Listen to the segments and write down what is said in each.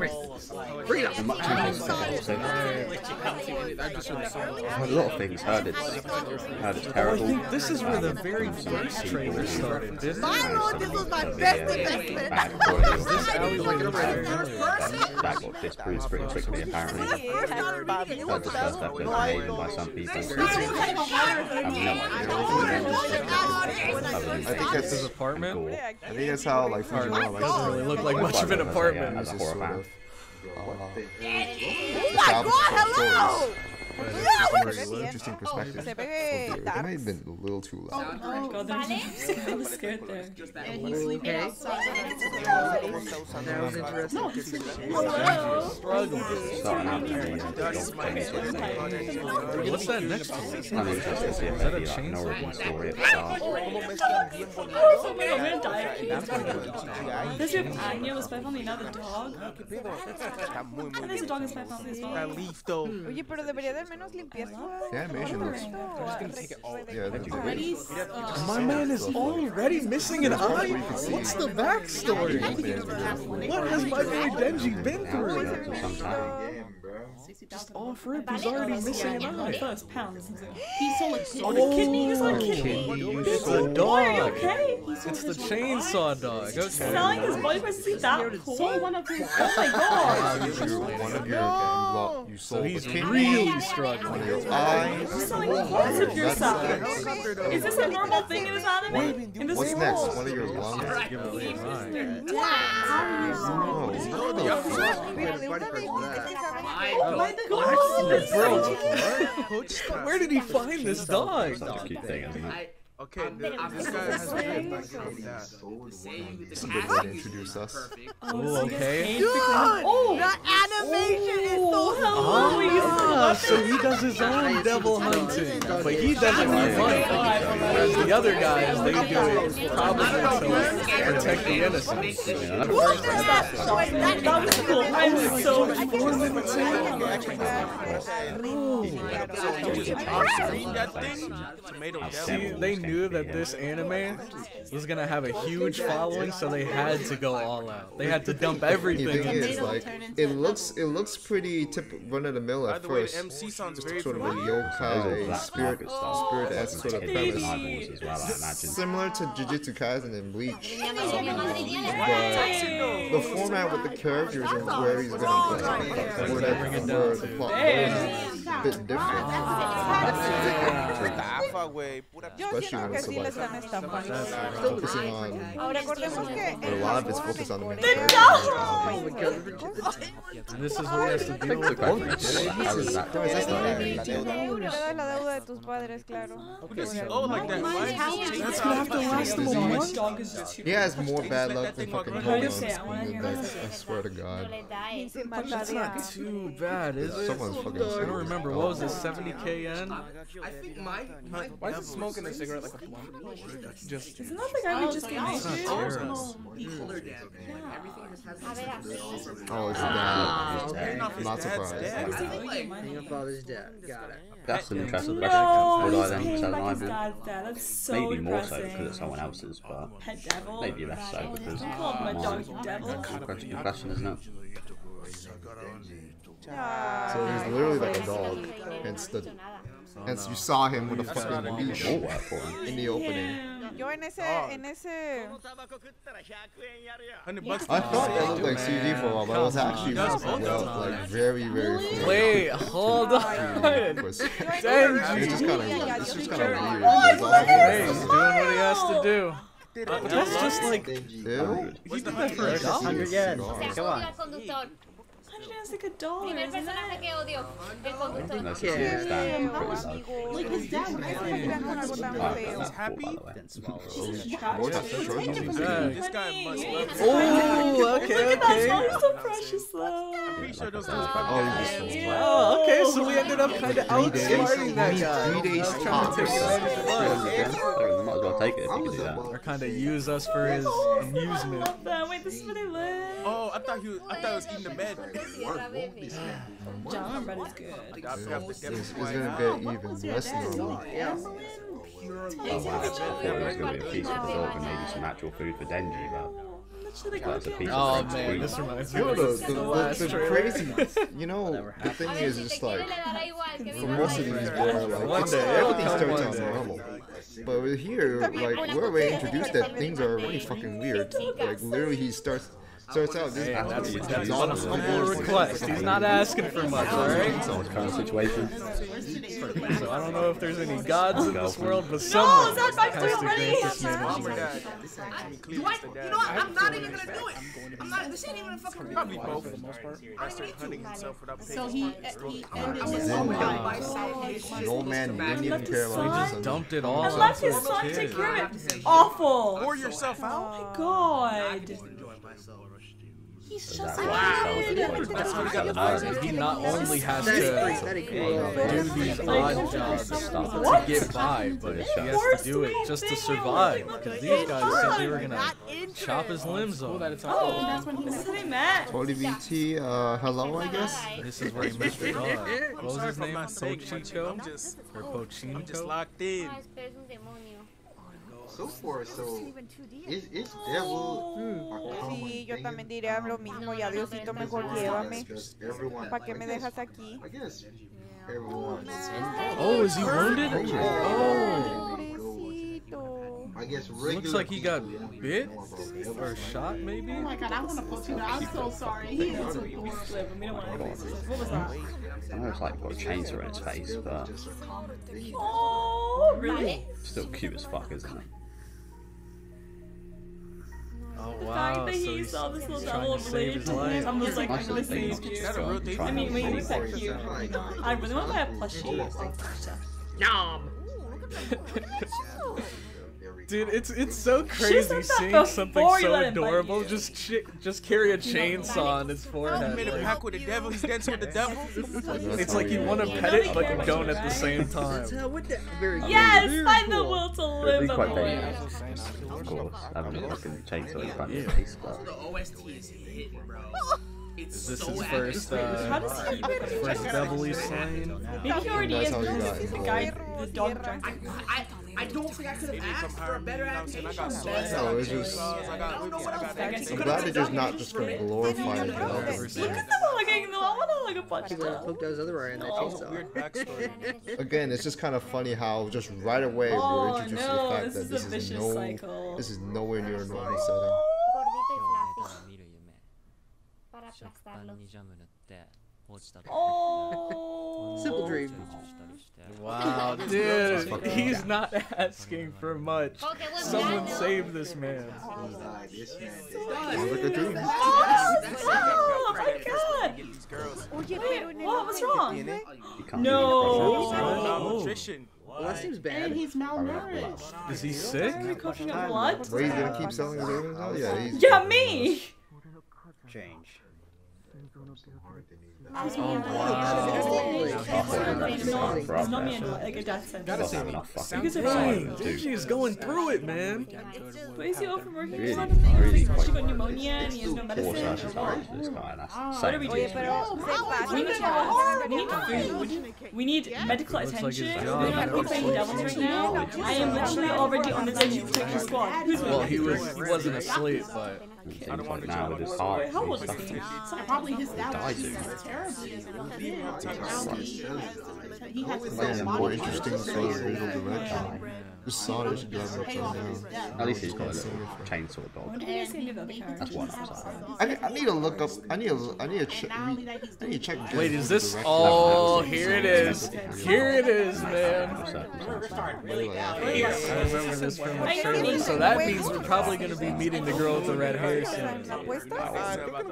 Bring up much of I've had a lot of things heard it's terrible. I think this is where the very first trailer started. My lord, this was my best investment! That got disproved pretty quickly apparently. That discussed that was made by some people. I think that's his apartment. I think that's how like doesn't really look like much of an apartment. Oh my god, hello! Hello! Interesting perspective. That may have been a little too loud. Oh my god, I was scared there. And he's sleeping outside. That was interesting. Hello! Struggling. What's that next to us? Is that a chainsaw? There's your Anya was spiteful, another dog. There's a dog in spiteful as well. The animation looks... Yeah, my man is already missing an eye? What's the backstory? What has my boy Denji been through? Just off rip, he's already missing an eye. First pounds. He saw a kidney, he saw a kidney. It's a dog. Okay. It's the chainsaw dog. Okay. Selling his body for sleep that whole one of his. Oh my god. No. So he's really struggling. You're selling parts of yourself. Is this a normal thing in this anime? In this world? What's next? One of your lungs? Wow. Where did he find this dog? Okay, this guy has been like that. Somebody would introduce us. Oh, okay. Oh, the animation is so hilarious. So he does his own devil hunting, but he doesn't hunt. Whereas the other guys, they do it probably to protect the innocent. What is that? That was cool. I was so excited. They knew that this anime was gonna have a huge following, so they had to go all out. They had to dump everything. It looks pretty run-of-the-mill at first. MC sounds just very sort of a yokai spirit sort of premise, similar to Jujutsu Kaisen and Bleach. The format with the characters and where he's gonna go, where the plot is a bit different. This is what he has to deal with. That's gonna have to last him a month. He has more bad luck than fucking I swear to God. That's not too bad, is it? I don't remember. What was it? 70 KN? Why is it smoking? Cigarette like a just isn't that the guy we just gave us? Oh, it's dead. Not surprised. Your father's dead. Got it. That's an interesting question. He's paid by his dad's dad. That's so maybe more so because it's someone else's, but maybe less so because it's a question, isn't it? So he's literally like a dog. Hence the... And you saw him with a fucking leash in the opening. I thought it looked like CG for a while, but it was actually like very cool. Wait, hold on. It's just kind of weird. He's doing what he has to do. That's just like... He did that for $100. Come on. $100 Like his dad, when I saw him, he's happy. Oh, okay. He's so precious, though. Okay, so we ended up kind of outsmarting that guy. 3 days trying to take it. Or kind of use us for his amusement. Wait, this is where they live. Oh, I thought he was eating the bed. John bread is good. It's gonna get even less than a week. Oh wow, that was gonna be a piece of dessert and maybe some actual food for Denji, but... Oh man, this reminds me of the last craziness. You know, the thing is just like, for most of these bro, like, one day, everything starts on normal. But we're here, like, we're already introduced that things are already fucking weird. Like, literally he starts out just that's on a humble request. He's not asking for much, alright? So I don't know if there's any gods in this world, but someone has to grant this man. You know what? I'm not even gonna do it. I'm not. This ain't even a fucking problem. So he ended his own life. The old man didn't even care about his son. Dumped it all. And left his son to cure it. Awful. Pour yourself out. Oh my god. He's just weird. He not only has to do these odd jobs to get by, but he has to do it just to survive. Because these guys said they were gonna chop his limbs off. Oh, that's when he was mad. Holy BT, hello, I guess. This is where he missed it all. What was his name? Pochito? Or Pochino? I'm just locked in. So far, so is devil or common thing I guess everyone. Oh, is he wounded? Oh, I guess looks like he got bit or shot, maybe. Oh my god, I'm gonna post you. I'm so sorry. He is a boy. I know it's like got a chainsaw in his face, but oh, really? Still cute as fuck, isn't he? Oh, the fact that he saw this little devil related to him, I'm just like, I'm gonna save you. I mean, wait, you said cute. I really want to buy a plushie. Nom! Dude, it's so crazy seeing something so adorable just carry a chainsaw on his forehead. Made a pact with the devil. He's dancing with the devil. It's like you want to pet it, but you don't at the same time. Yes, find the will to live. Quite of course, I'm not fucking chainsaw in front of his face, but. Is this his first, first devil he's slain? Maybe he already is, because he's the guy, the dog dragon. I don't think I could have asked for a better adaptation. No, it's just, I'm glad that there's not just going to glorify the devil. Again, it's just kind of funny how just right away we're introduced to the fact that this is nowhere near a normal setting. Oh, simple dream. Wow, dude, he's not asking for much. Someone save this man. Oh my god! Wait, what's wrong? No. Well, that seems bad. And he's malnourished. Is he sick? Are you cooking up blood? Wait, he's gonna keep selling his organs out? Yeah, me. Change. Denji is going through it, man. But is he overworking? He's got pneumonia and he has no medicine. What are we doing? We need medical attention. We're not playing devils right now. I am literally already on the Denji protection squad. Well, he wasn't asleep, but I don't want to now with his heart. How old is he? Probably his dad. That's terrible. He has a more interesting visual direction. The solder should be able to turn down. At least he's got a little chainsaw dog. That's one upside. I need to look up. I need to check. Wait, is this? Oh, here it is. Here it is, man. I remember this from the trailer, so that means we're probably going to be meeting the girl with the red hair soon.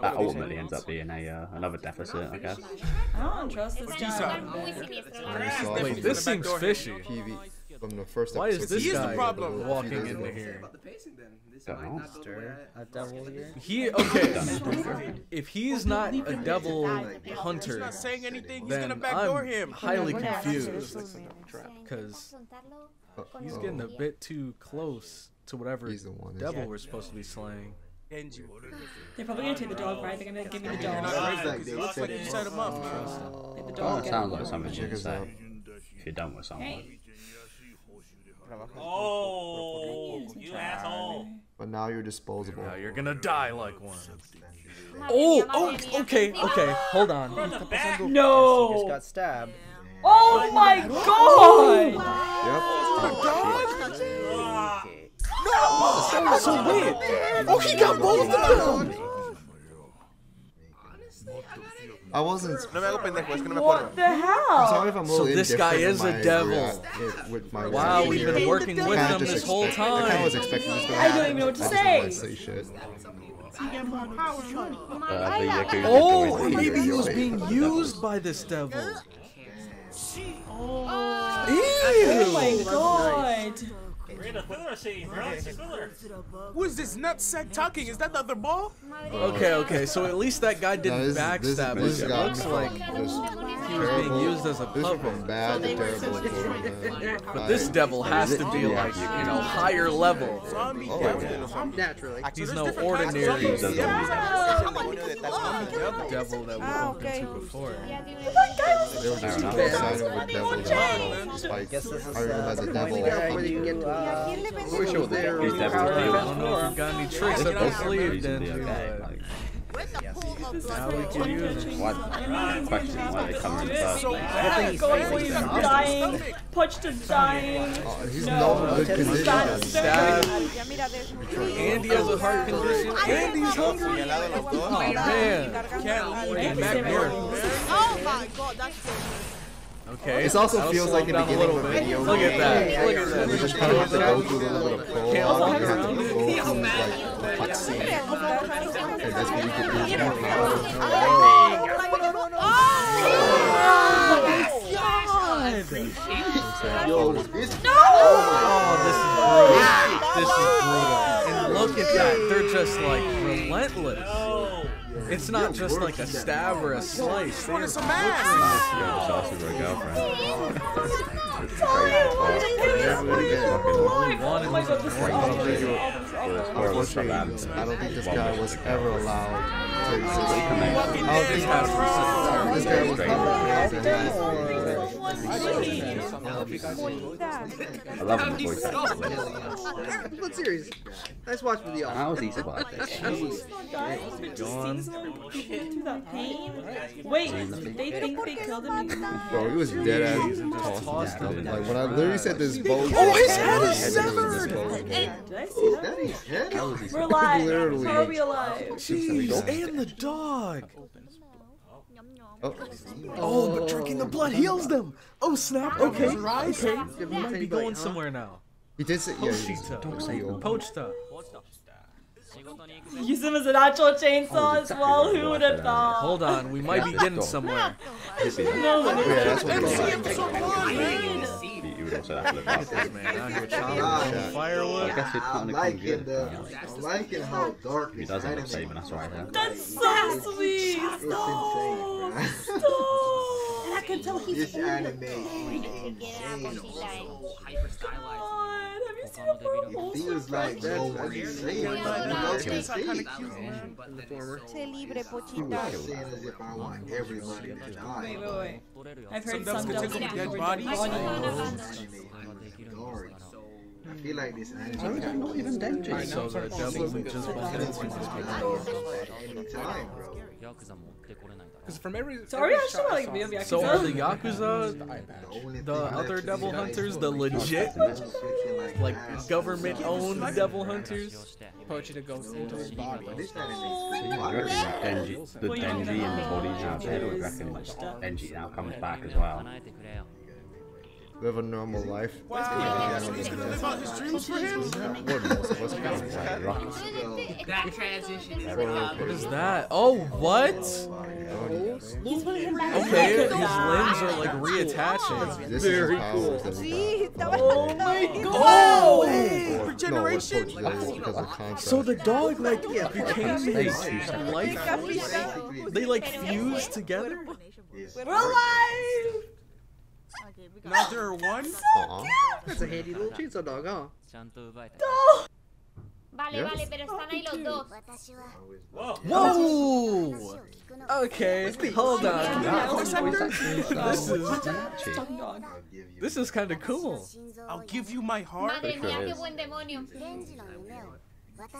That ultimately ends up being another deficit, I guess. I don't trust this guy. Wait, this seems fishy. From the first episode. Why is this guy walking into here? Okay, if he's not a devil hunter, then I'm highly confused. Because he's getting a bit too close to whatever devil we're supposed to be slaying. They're probably gonna take the dog, right? They're gonna give me the dog. That sounds like something you can say if you're done with someone. Oh, you asshole! But now you're disposable. Now you're gonna die like one. Okay. Hold on. From the back. No. He just got stabbed. Oh my God! Oh my God! Yep. Oh my God! No! That was so weird. Oh, he got both of them. I wasn't. What the hell? I'm sorry if I'm so this guy is a devil. Wow, we've been working with him this whole time. I don't even know what to say. Oh, maybe he was being used by this devil. Oh my God. Who is this nutsack talking? Is that the other ball? Okay, so at least that guy didn't backstab us. It looks like he was being used as a puppet. But this devil has to be like, you know, higher level. He's no ordinary devil that we bumped into before. I guess this is the devil where you get to. I don't know if we've got any tricks up our sleeve, Denji. Now we can use it. Pochito's dying. He's not in good condition. Andy has a heart condition. Andy's hungry. Oh, man. Can't leave back there. Oh, my God. That's it. Okay. This also feels like the beginning of a video. Look at that. Look at that. You just kind of have to go through the little crawl. You have to go through like a cutscene. And that's what you can do. Oh my God. This is brutal. And look at that. They're just like relentless. It's not just like a stab or a slice. What is a match? I don't think this guy was ever allowed to exist. I love the voice acting. But seriously, let's watch video. How is he surviving? Gone. Through that pain? Wait, they think they killed him? Bro, he was dead ass. Like when I literally said this boat. Oh, his head is severed! Did I see that? We're alive. How are we alive? Jeez, and the dog! Oh, but drinking the blood heals them! Oh, snap! Okay. We might be going somewhere now. He did say, Pochito. Use him as an actual chainsaw as well. Who would have thought? Hold on, we might be getting somewhere. I like it how dark it is. That's so sweet. Stop. And I can tell he's anime. I've heard some dead bodies. I feel like this not even dangerous. So the devil just So are the Yakuza, the other devil hunters, the legit, like government-owned devil hunters? Pochito goes into his body. The Denji in the body is dead, we reckon Denji now comes back as well. Live a normal life. Wow. That transition is rough. What is that? Oh, what? Okay, his limbs are like reattaching. This very cool. Oh my God! Oh, regeneration. So the dog like became his life. They like fused together. We're alive. Now there are one? That's a handy little chainsaw dog, huh? Oh. Whoa! Okay, hold on. This is kind of cool. I'll give you my heart.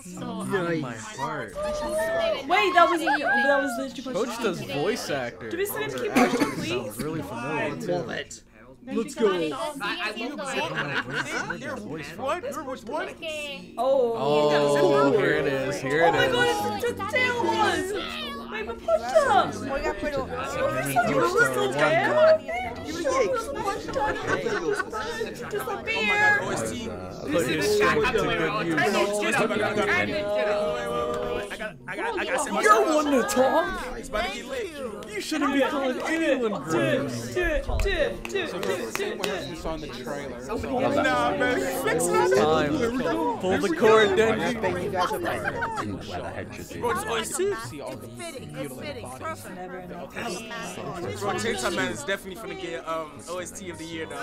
So my heart. Wait, that was the Pochito's voice actor. Do we send him keep please? Really familiar. Let's go. What? Oh, here it is. Here it is. Oh my god, it's the tail one. Wait, but Pochito. You're one to talk. It's about to get late. You shouldn't be calling anyone gross. You saw in the trailer. Nah, man. Fix it up. Pull the cord, Denji. Rotation Man is definitely finna get OST of the year, dog. I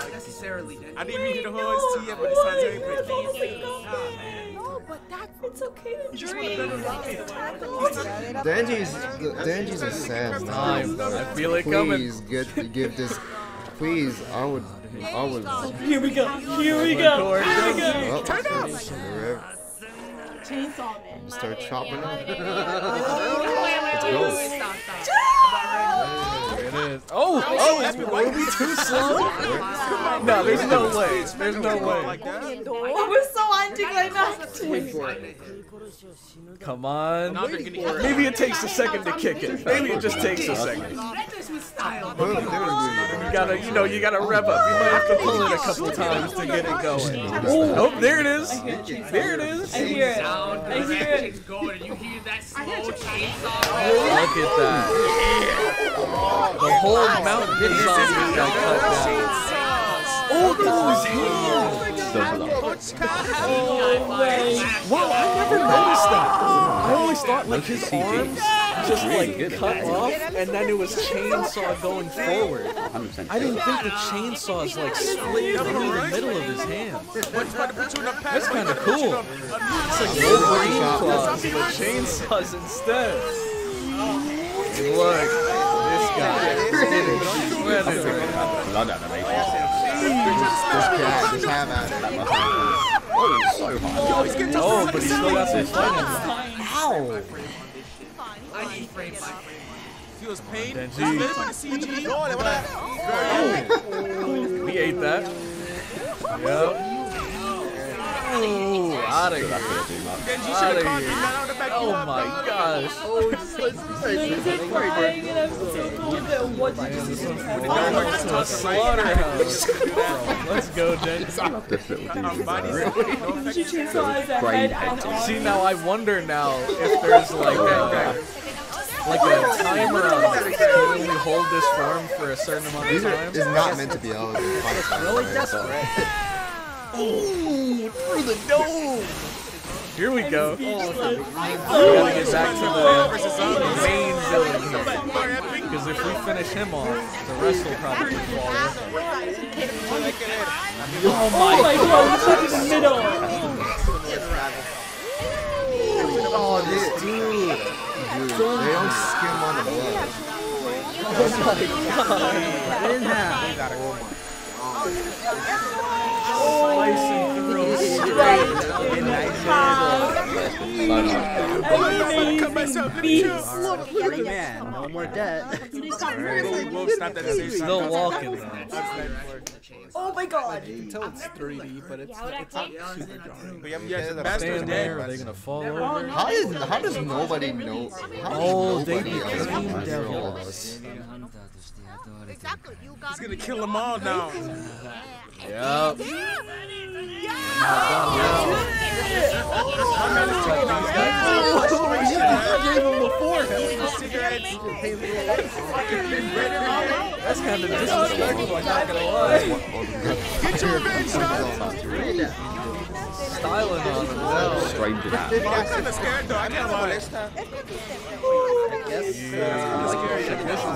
didn't even get the whole OST yet, but it sounds very pretty. Nah, man. No, but that's okay to dream. Denji's a sad time. I feel it coming. Please give this. Please, I would. Here we go. Here we go. Here we go. Turn up. Chainsaw Man. Start chopping up. It is. Oh, it's way too slow. No, there's no way. There's no way. Oh, we're so anticlimactic. Come on. Maybe it takes a second to kick it. Maybe it just takes a second. You gotta rev up. You might have to pull it a couple times to get it going. Oh, there it is. There it is. I hear it. I hear it. You hear that slow chainsaw? Look at that. The whole mountain is cut down. Oh, those hands! No way! Whoa, I never noticed that! I always thought like his arms just like cut off and then it was chainsaw going forward. I didn't think the chainsaws like split through the middle of his hand. That's kind of cool. It's like no brain claws, but chainsaws instead. Look, this guy is shredded. Just have at it. Oh, it's so hot. Oh, but he's still got his leg. Ow! I need frame by frame. Feels pain. Oh! We ate that. Yep. Oh, out of here. Oh my gosh. Oh, let's go, Denji. See, now I wonder now if there's like a timer on it. Can we hold this form for a certain amount of time? It's not meant to be eligible. Really desperate. Oh, through the dome! Here we go. We gotta get back to the main villain. Because if we finish him off, the rest will probably fall. Oh my god, look at the middle! Oh, this dude. They don't skim on the blood. Oh my god. No more debt. Still walking though. Oh my god! You can tell it's 3D, but it's not super jarring. Stand there, are they gonna fall over? How does nobody know? Oh, they became devils. He's gonna kill them all now. Yep. That's kind of disrespectful, I'm not gonna lie. Get your revenge now! Styling on him now. I'm kind of scared though, I can't lie. I guess. Yeah.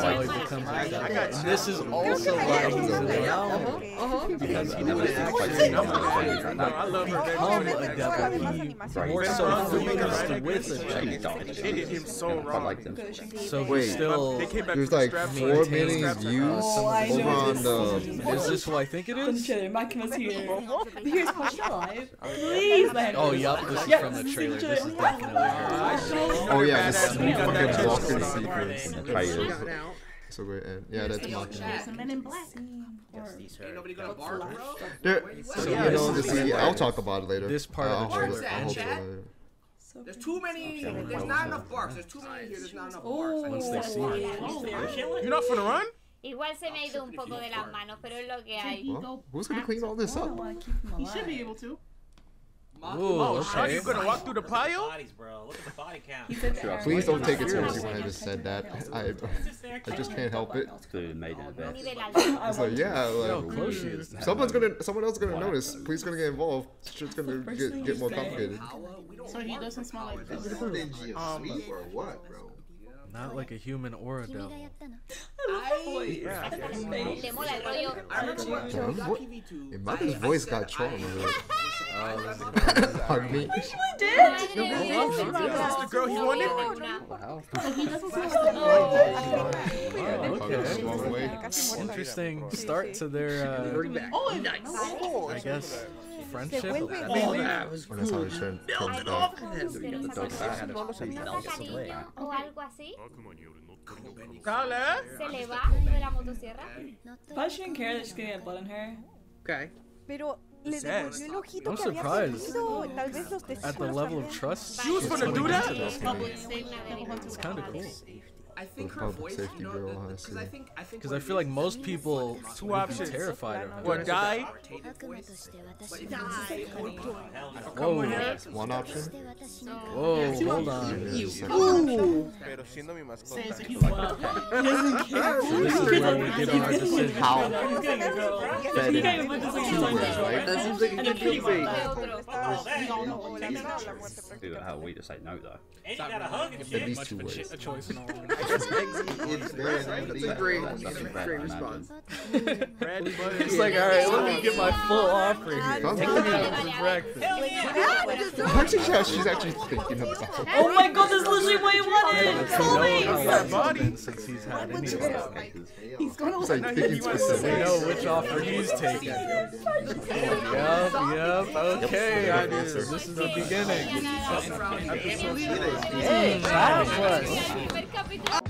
why he becomes like that. And this is also why he's a devil. Because he would actually become a devil. More so fused with a devil. So he still... There's like 4 million views over on the... Is this who I think it is? Makima's here. Here's Pochito live. Please let him. Oh, yup. This is from the trailer. This is definitely her. Oh, yeah. This is fucking walking sequence. So we're in. Yeah, that's Makima. I'll talk about it later. This part of the trailer. There's too many. There's not enough barks. There's too many here. There's not enough barks. Once they see it. You're not finna run? Igual se me ha ido un poco de las manos, pero es lo que hay. Who's gonna clean all this up? He should be able to. Oh, okay. Are you gonna walk through the pile? Look at the body count. Please don't take it seriously when I just said that. I just can't help it. I was like, yeah, like, someone else is gonna notice. Police gonna get involved. Shit's gonna get more complicated. So he doesn't smell like this. Or what, bro? Not like a human or a devil. Mother's voice got trauma. Pardon me? He really did? The girl he wanted? Wow. He doesn't smell like interesting start to their, I guess, friendship? That was cool. Probably she didn't care that she's gonna get blood in her. Okay. I'm surprised at the level of trust. She was gonna do that? It's kind of cool. I think her voice, you know, because I feel like most people would be terrified of her. Or die. Whoa. One option? Whoa, hold on. Ooh. So this is where we get our decision. How? That seems like a good thing. Dude, how we just say no, though. Ain't that a hug and shit? Much of a choice and all. It's a great response. It's like, alright, let me get my full offering here. She's actually thinking about it. Oh my god, that's literally what he wanted! He's like thinking specifically. I know which offer he's taking. Yep, okay, I do. This is the beginning. Hey, that was...